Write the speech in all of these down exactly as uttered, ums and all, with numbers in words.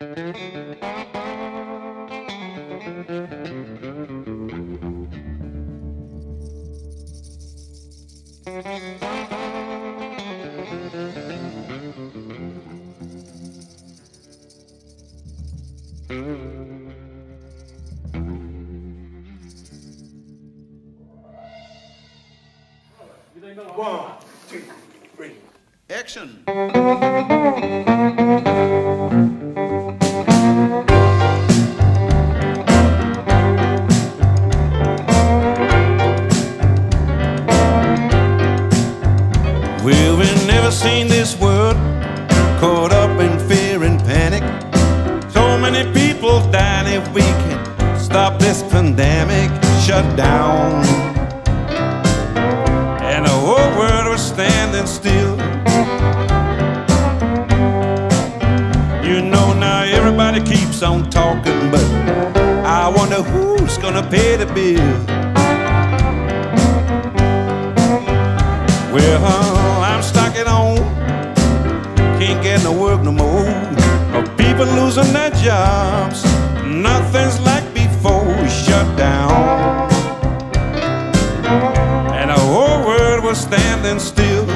One, two, three, action! Well, we've never seen this world caught up in fear and panic. So many people dying. If we can stop this pandemic, shut down, and the whole world was standing still. You know, now everybody keeps on talking, but I wonder who's gonna pay the bill. Well, I'm stuck at home, can't get no work no more. People losing their jobs, nothing's like before. Shut down, and the whole world was standing still.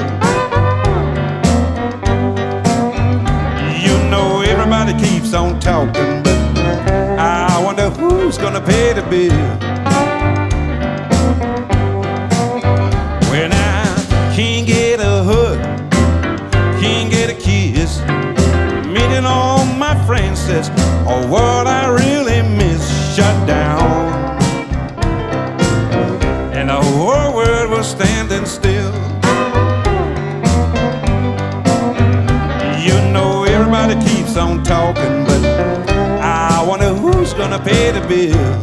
You know, everybody keeps on talking, but I wonder who's gonna pay the bill. Meeting all my friends says, oh, what I really miss, shut down, and the whole world was standing still. You know, everybody keeps on talking, but I wonder who's gonna pay the bill.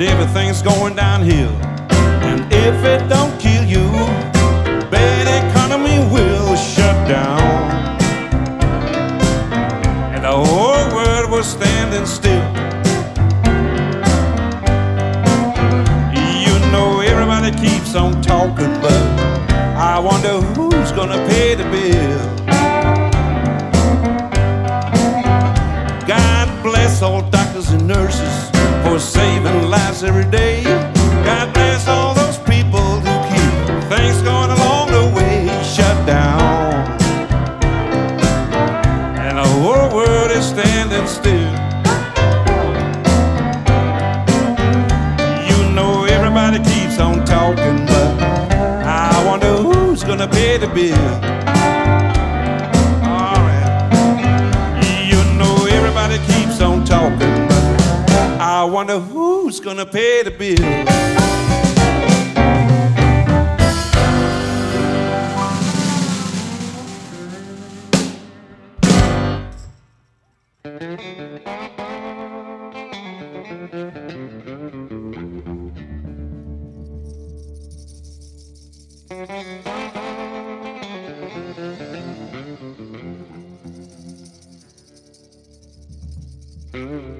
Everything's going downhill, and if it don't kill you, bad economy will shut down, and the whole world was standing still. You know, everybody keeps on talking, but I wonder who's gonna pay the bill. God bless all doctors and nurses for saving lives every day. God bless all those people who keep things going along the way. Shut down, and the whole world is standing still. You know, everybody keeps on talking, but I wonder who's gonna pay the bill. All right. You know, everybody keeps on talking, I wonder who's gonna pay the bill. Mm-hmm.